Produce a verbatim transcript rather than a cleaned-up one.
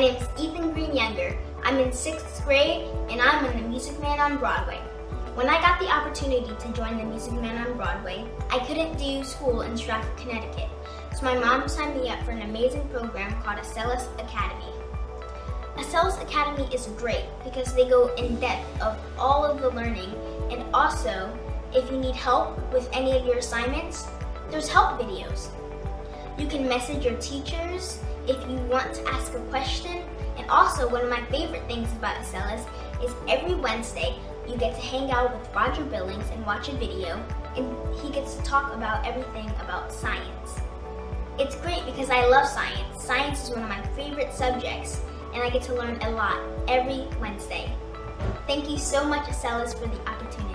name is Ethan Green Younger. I'm in sixth grade and I'm in the Music Man on Broadway. When I got the opportunity to join the Music Man on Broadway, I couldn't do school in Stratford, Connecticut, so my mom signed me up for an amazing program called Acellus Academy. Acellus Academy is great because they go in depth of all of the learning, and also if you need help with any of your assignments, there's help videos. You can message your teachers if you want to ask a question. And also, one of my favorite things about Acellus is every Wednesday you get to hang out with Roger Billings and watch a video, and he gets to talk about everything about science. It's great because I love science. Science is one of my favorite subjects, and I get to learn a lot every Wednesday. Thank you so much, Acellus, for the opportunity.